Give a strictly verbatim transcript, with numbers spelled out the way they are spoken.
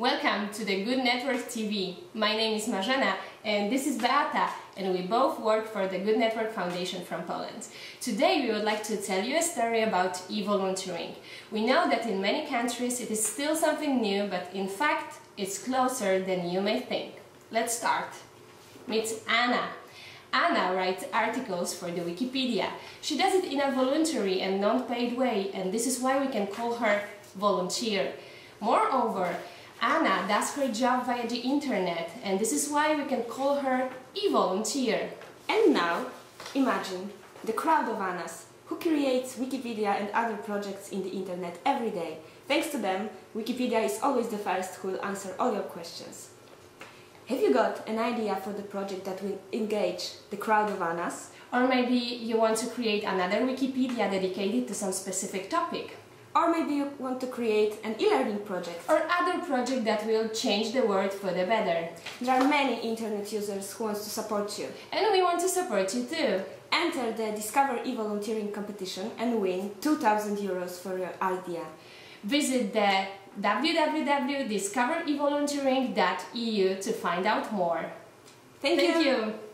Welcome to the Good Network T V. My name is Marzena and this is Beata, and we both work for the Good Network Foundation from Poland. Today we would like to tell you a story about e-volunteering. We know that in many countries it is still something new, but in fact it's closer than you may think. Let's start. Meet Anna. Anna writes articles for the Wikipedia. She does it in a voluntary and non-paid way, and this is why we can call her volunteer. Moreover, Anna does her job via the internet, and this is why we can call her e-volunteer. And now, imagine the crowd of Annas who creates Wikipedia and other projects in the internet every day. Thanks to them, Wikipedia is always the first who will answer all your questions. Have you got an idea for the project that will engage the crowd of Annas? Or maybe you want to create another Wikipedia dedicated to some specific topic. Or maybe you want to create an e-learning project. Or other project that will change the world for the better. There are many internet users who want to support you. And we want to support you too. Enter the Discover e-Volunteering competition and win two thousand euros for your idea. Visit the w w w dot discover e volunteering dot e u to find out more. Thank, Thank you. you.